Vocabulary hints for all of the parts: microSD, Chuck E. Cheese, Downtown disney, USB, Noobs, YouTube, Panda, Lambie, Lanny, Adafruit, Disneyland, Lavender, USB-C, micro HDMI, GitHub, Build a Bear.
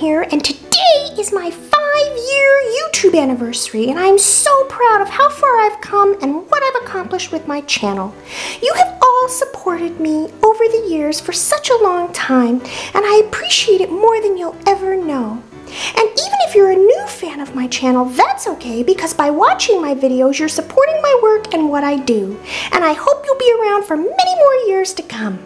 here, and today is my 5-year YouTube anniversary, and I'm so proud of how far I've come and what I've accomplished with my channel. You have all supported me over the years for such a long time, and I appreciate it more than you'll ever know. And even if you're a new fan of my channel, that's okay, because by watching my videos, you're supporting my work and what I do, and I hope you'll be around for many more years to come.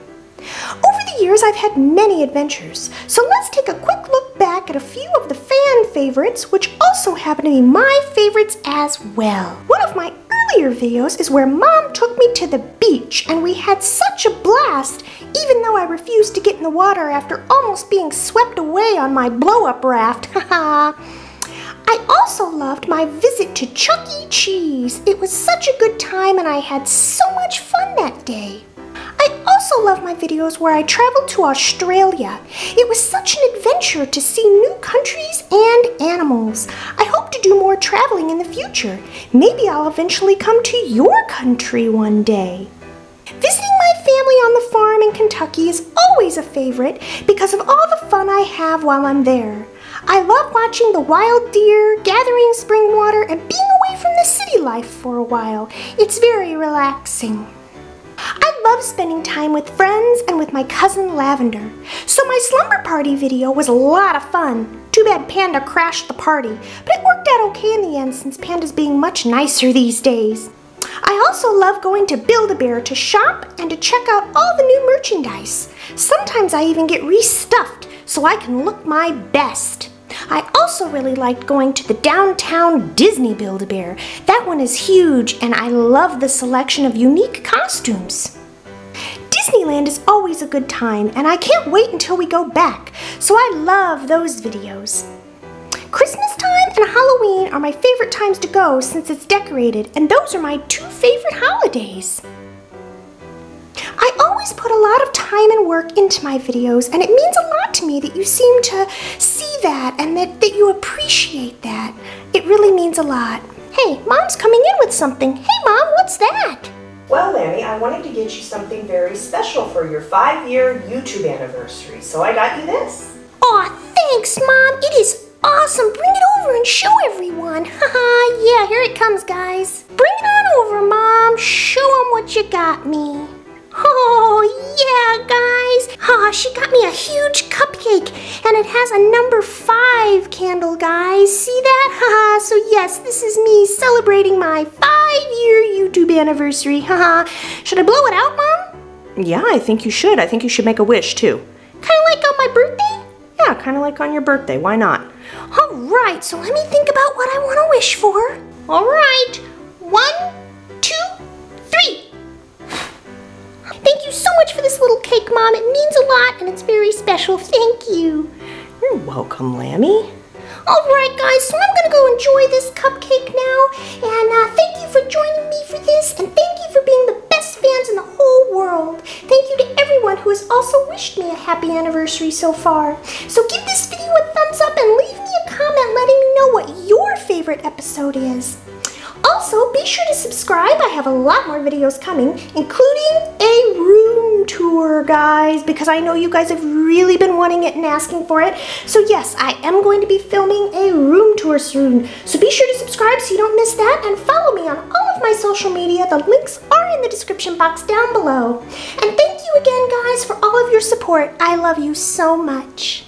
Over the years, I've had many adventures, so let's take a quick look back at a few of the fan favorites, which also happen to be my favorites as well. One of my earlier videos is where Mom took me to the beach, and we had such a blast, even though I refused to get in the water after almost being swept away on my blow-up raft. I also loved my visit to Chuck E. Cheese. It was such a good time, and I had so much fun that day. I also love my videos where I traveled to Australia. It was such an adventure to see new countries and animals. I hope to do more traveling in the future. Maybe I'll eventually come to your country one day. Visiting my family on the farm in Kentucky is always a favorite because of all the fun I have while I'm there. I love watching the wild deer, gathering spring water, and being away from the city life for a while. It's very relaxing. I love spending time with friends and with my cousin Lavender, so my slumber party video was a lot of fun. Too bad Panda crashed the party, but it worked out okay in the end since Panda's being much nicer these days. I also love going to Build-A-Bear to shop and to check out all the new merchandise. Sometimes I even get restuffed so I can look my best. I also really liked going to the Downtown Disney Build-A-Bear. That one is huge, and I love the selection of unique costumes. Disneyland is always a good time, and I can't wait until we go back, so I love those videos. Christmas time and Halloween are my favorite times to go since it's decorated, and those are my two favorite holidays. I always put a lot of time and work into my videos, and it means a lot to me that you seem to see that and that you appreciate that. It really means a lot. Hey, Mom's coming in with something. Hey, Mom, what's that? Well, Lanny, I wanted to get you something very special for your 5-year YouTube anniversary, so I got you this. Aw, thanks, Mom. It is awesome. Bring it over and show everyone. Haha, yeah, here it comes, guys. Bring it on over, Mom. Show them what you got me. Oh, yeah, guys. Oh, she got me a huge cupcake, and it has a number 5 candle, guys. See that? Haha, so yes, this is me celebrating my 5-year YouTube anniversary. Haha, should I blow it out, Mom? Yeah, I think you should. I think you should make a wish, too. Kind of like on my birthday? Yeah, kind of like on your birthday. Why not? All right, so let me think about what I want to wish for. All right. 1, 2, 3. Thank you so much for this little cake, Mom. It means a lot, and it's very special. Thank you. You're welcome, Lambie. All right, guys, so I'm going to go enjoy this cupcake now. And thank you for joining me for this, and thank you for being the best fans in the whole world. Thank you to everyone who has also wished me a happy anniversary so far. So give this video a thumbs up and leave me a comment letting me know what your favorite episode is. Also, be sure to subscribe. I have a lot more videos coming, including a room tour, guys, because I know you guys have really been wanting it and asking for it. So yes, I am going to be filming a room tour soon. So be sure to subscribe so you don't miss that, and follow me on all of my social media. The links are in the description box down below. And thank you again, guys, for all of your support. I love you so much.